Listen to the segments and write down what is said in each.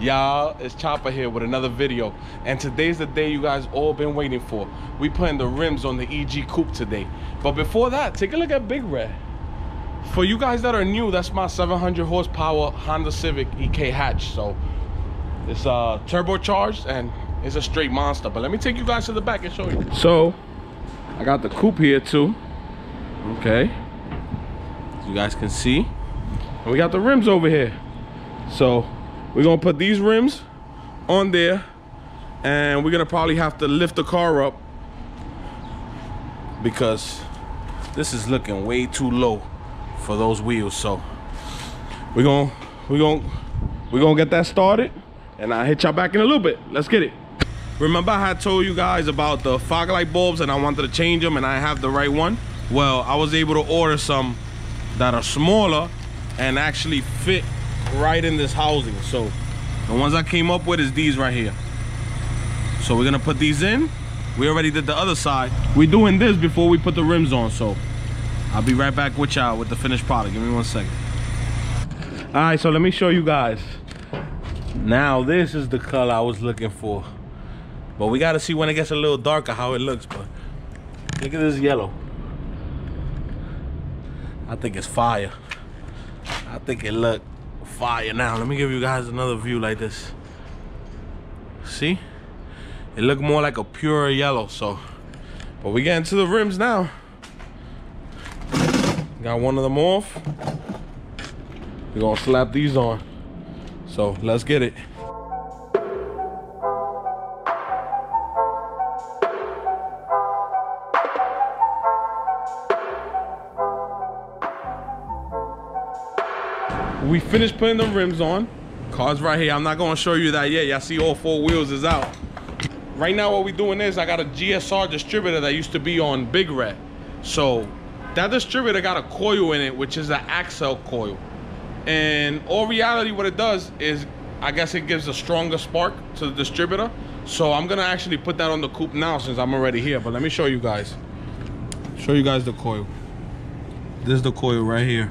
Y'all, it's Chopper here with another video, and today's the day you guys all been waiting for. We putting the rims on the EG Coupe today, but before that, take a look at Big Red. For you guys that are new, that's my 700 horsepower Honda Civic EK hatch. So it's turbocharged and it's a straight monster. But let me take you guys to the back and show you. So I got the coupe here too. Okay, as you guys can see, and we got the rims over here. So we're gonna put these rims on there, and we're gonna probably have to lift the car up because this is looking way too low for those wheels. So we're gonna get that started, and I'll hit y'all back in a little bit. Let's get it. Remember I had told you guys about the fog light bulbs and I wanted to change them and I have the right one? Well, I was able to order some that are smaller and actually fit right in this housing. So the ones I came up with is these right here. So we're gonna put these in. We already did the other side. We're doing this before we put the rims on, so I'll be right back with y'all with the finished product. Give me one second. All right, so let me show you guys. Now this is the color I was looking for, but we got to see when it gets a little darker how it looks. But look at this yellow. I think it's fire. I think it look fire. Now let me give you guys another view like this. See, it look more like a pure yellow. So, but we getting to the rims now. Got one of them off. We're gonna slap these on. So let's get it. We finished putting the rims on. Car's right here. I'm not gonna show you that yet. Y'all see all four wheels is out. Right now what we're doing is I got a GSR distributor that used to be on Big Red. So that distributor got a coil in it, which is an Accel coil. And all reality what it does is, I guess it gives a stronger spark to the distributor. So I'm gonna actually put that on the coupe now since I'm already here. But let me show you guys. Show you guys the coil. This is the coil right here.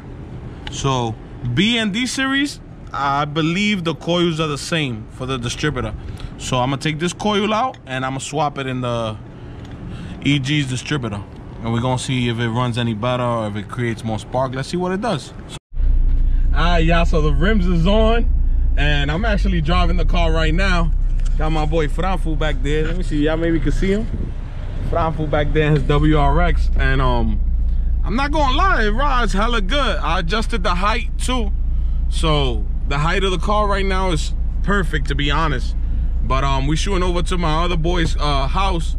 So B and D series, I believe the coils are the same for the distributor. So I'm gonna take this coil out and I'm gonna swap it in the EG's distributor, and we're gonna see if it runs any better or if it creates more spark. Let's see what it does. Alright y'all, so the rims is on and I'm actually driving the car right now. Got my boy Frankfurt back there. Let me see, y'all maybe can see him. Frankfurt back there in his WRX, and I'm not gonna lie, it rides hella good. I adjusted the height too. So the height of the car right now is perfect, to be honest. But we shooting over to my other boy's house,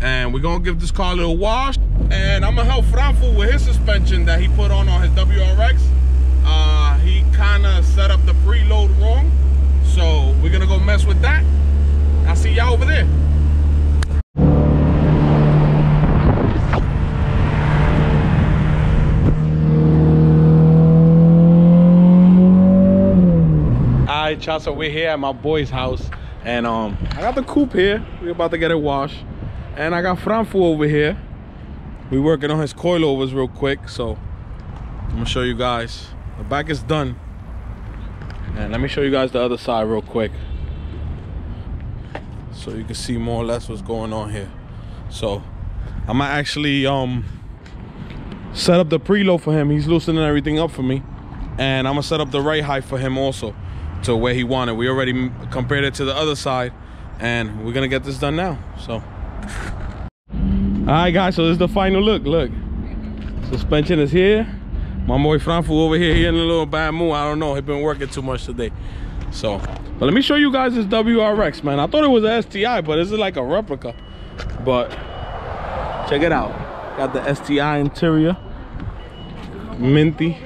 and we're gonna give this car a little wash. And I'm gonna help Frankfurt with his suspension that he put on his WRX. He kinda set up the preload wrong. So we're gonna go mess with that. I'll see y'all over there. Y'all, so we're here at my boy's house, and I got the coupe here. We're about to get it washed, and I got Frankfurt over here. We working on his coilovers real quick, so I'm gonna show you guys. The back is done, and let me show you guys the other side real quick so you can see more or less what's going on here. So I'm gonna actually set up the preload for him. He's loosening everything up for me, and I'm gonna set up the right height for him also to where he wanted. We already compared it to the other side, and we're gonna get this done now. So alright guys, so this is the final look. Look, suspension is here. My boy Frankfurt over here, he in a little bad mood. I don't know, he been working too much today. So but let me show you guys this WRX, man. I thought it was a STI, but this is like a replica. But check it out, got the STI interior, minty.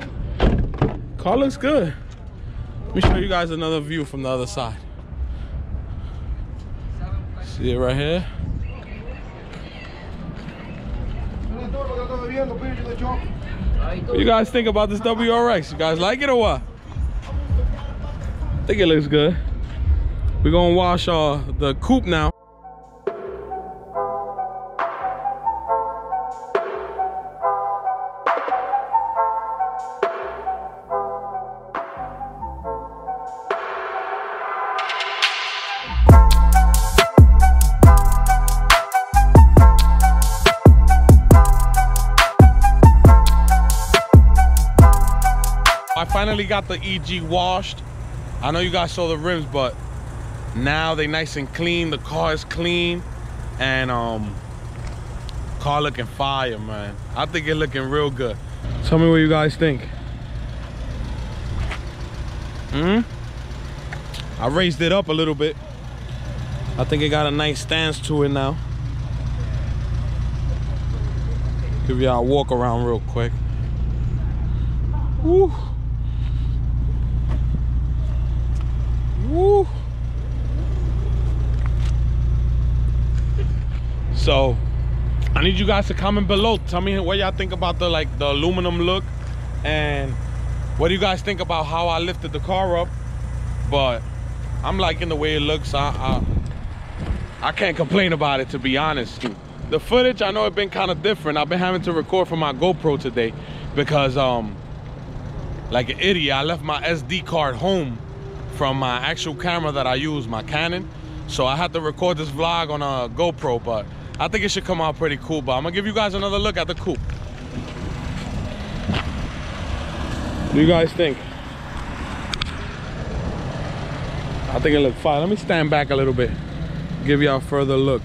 Car looks good. Let me show you guys another view from the other side. See it right here. What you guys think about this WRX? You guys like it or what? I think it looks good. We're gonna wash the coupe now. I finally got the EG washed. I know you guys saw the rims, but now they nice and clean. The car is clean, and car looking fire, man. I think it looking real good. Tell me what you guys think. I raised it up a little bit. I think it got a nice stance to it now. Give y'all a walk around real quick. Woo. Woo. So I need you guys to comment below. Tell me what y'all think about the aluminum look, and what do you guys think about how I lifted the car up. But I'm liking the way it looks. I can't complain about it, to be honest. The footage, I know it's been kind of different. I've been having to record from my GoPro today because like an idiot, I left my SD card home from my actual camera that I use, my Canon. So I had to record this vlog on a GoPro, but I think it should come out pretty cool. But I'm gonna give you guys another look at the coupe. What do you guys think? I think it looked fine. Let me stand back a little bit, give y'all a further look.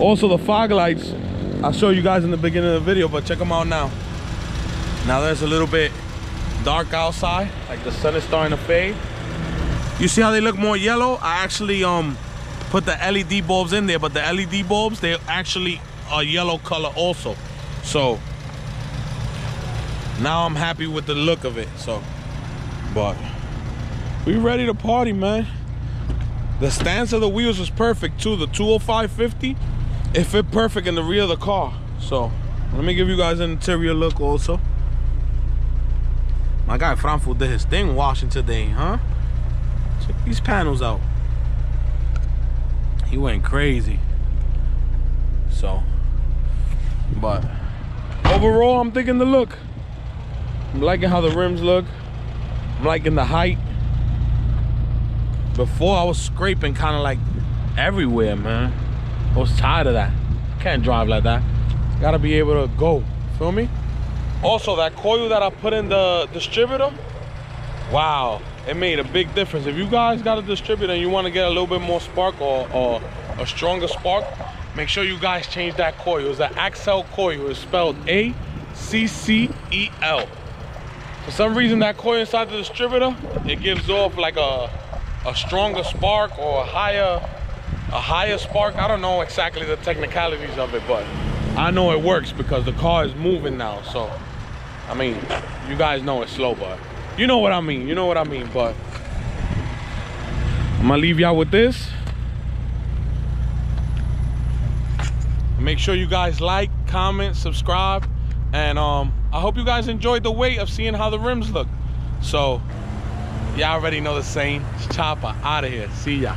Also, the fog lights, I showed you guys in the beginning of the video, but check them out now. Now there's a little bit dark outside, like the sun is starting to fade. You see how they look more yellow? I actually put the LED bulbs in there, but the LED bulbs, they actually are yellow color also. So now I'm happy with the look of it. So, but we ready to party, man. The stance of the wheels was perfect too. The 205/50, it fit perfect in the rear of the car. So let me give you guys an interior look also. My guy Frankfurt did his thing washing today, huh? Check these panels out. He went crazy. So, but overall, I'm thinking the look. I'm liking how the rims look. I'm liking the height. Before, I was scraping kind of like everywhere, man. I was tired of that. Can't drive like that. Gotta be able to go, feel me? Also, that coil that I put in the distributor, wow, it made a big difference. If you guys got a distributor and you want to get a little bit more spark or a stronger spark, make sure you guys change that coil. It's an Accel coil. It's spelled A-C-C-E-L. For some reason, that coil inside the distributor, it gives off like a stronger spark or a higher spark. I don't know exactly the technicalities of it, but I know it works because the car is moving now. So, I mean, you guys know it's slow, but you know what I mean. You know what I mean, but I'm gonna leave y'all with this. Make sure you guys like, comment, subscribe, and I hope you guys enjoyed the wait of seeing how the rims look. So, y'all already know the saying. Chopper out of here. See ya.